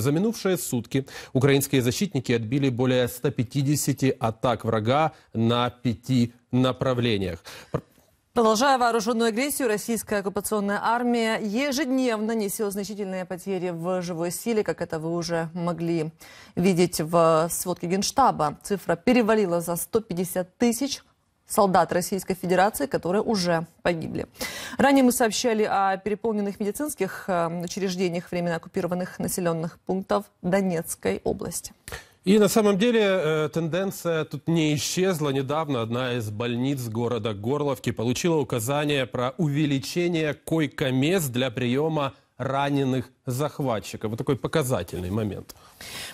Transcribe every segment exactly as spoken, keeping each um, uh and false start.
За минувшие сутки украинские защитники отбили более ста пятидесяти атак врага на пяти направлениях. Продолжая вооруженную агрессию, российская оккупационная армия ежедневно несет значительные потери в живой силе, как это вы уже могли видеть в сводке Генштаба. Цифра перевалила за сто пятьдесят тысяч солдат Российской Федерации, которые уже погибли. Ранее мы сообщали о переполненных медицинских учреждениях временно оккупированных населенных пунктов Донецкой области. И на самом деле тенденция тут не исчезла. Недавно одна из больниц города Горловки получила указание про увеличение койко-мест для приема раненых захватчиков. Вот такой показательный момент.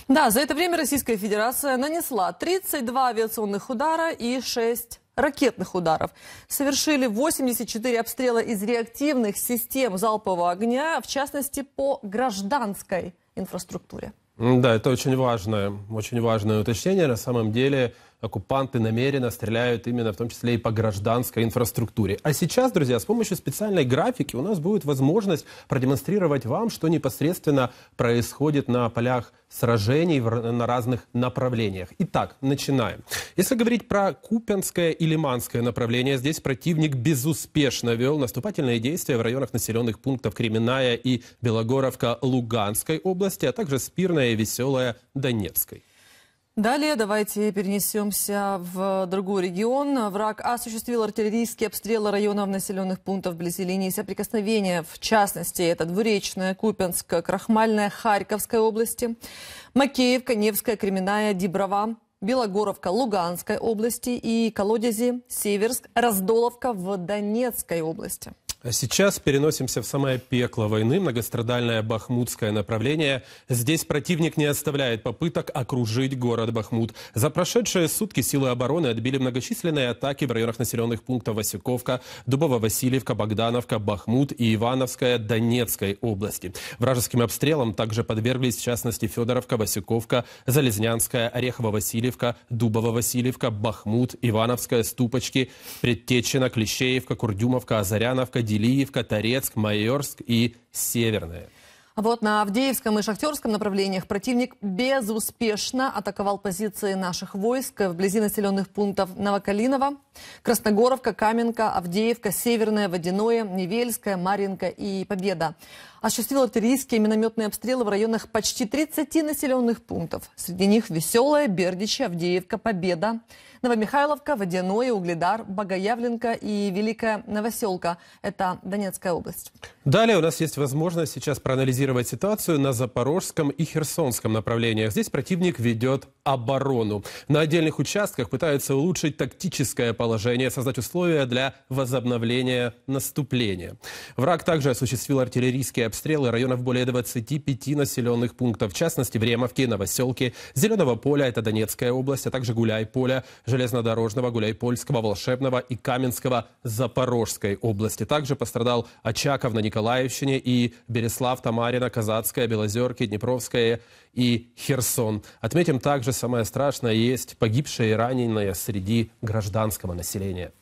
Да, за это время Российская Федерация нанесла тридцать два авиационных удара и шесть ракетных ударов. Совершили восемьдесят четыре обстрела из реактивных систем залпового огня, в частности по гражданской инфраструктуре. Да, это очень важное, очень важное уточнение. На самом деле оккупанты намеренно стреляют именно в том числе и по гражданской инфраструктуре. А сейчас, друзья, с помощью специальной графики у нас будет возможность продемонстрировать вам, что непосредственно происходит на полях сражений на разных направлениях. Итак, начинаем. Если говорить про Купянское и Лиманское направление, здесь противник безуспешно вел наступательные действия в районах населенных пунктов Креминая и Белогоровка Луганской области, а также Спирная и Веселая Донецкой. Далее давайте перенесемся в другой регион. Враг осуществил артиллерийские обстрелы районов населенных пунктов вблизи линии соприкосновения. В частности, это Двуречная, Купенская, Крахмальная, Харьковской области, Макеевка, Невская, Креминая, Дибрава, Белогоровка Луганской области и Колодези, Северск, Раздоловка в Донецкой области. А сейчас переносимся в самое пекло войны, многострадальное Бахмутское направление. Здесь противник не оставляет попыток окружить город Бахмут. За прошедшие сутки силы обороны отбили многочисленные атаки в районах населенных пунктов Васюковка, Дубово-Васильевка, Богдановка, Бахмут и Ивановская Донецкой области. Вражеским обстрелам также подверглись, в частности, Федоровка, Васюковка, Залезнянская, Орехово-Васильевка, Дубово-Васильевка, Бахмут, Ивановская, Ступочки, Предтечина, Клещеевка, Курдюмовка, Озаряновка, Делиевка, Торецк, Майорск и Северная. Вот на Авдеевском и Шахтерском направлениях противник безуспешно атаковал позиции наших войск вблизи населенных пунктов Новокалиново, Красногоровка, Каменка, Авдеевка, Северная, Водяное, Невельская, Маринка и Победа. Осуществил артиллерийские и минометные обстрелы в районах почти тридцати населенных пунктов. Среди них Веселая, Бердичи, Авдеевка, Победа, Новомихайловка, Водяное, Угледар, Богоявленко и Великая Новоселка. Это Донецкая область. Далее у нас есть возможность сейчас проанализировать ситуацию на Запорожском и Херсонском направлениях. Здесь противник ведет оборону. На отдельных участках пытаются улучшить тактическое положение, создать условия для возобновления наступления. Враг также осуществил артиллерийские обстрелы районов более двадцати пяти населенных пунктов, в частности, Времовки, Новоселки, Зеленого поля, это Донецкая область, а также Гуляй-Поля, Железнодорожного, Гуляйпольского, Волшебного и Каменского Запорожской области. Также пострадал Очаков на Николаевщине и Береслав, Тамарина, Казацкая, Белозерки, Днепровская и Херсон. Отметим также, самое страшное, есть погибшие и раненые среди гражданского населения.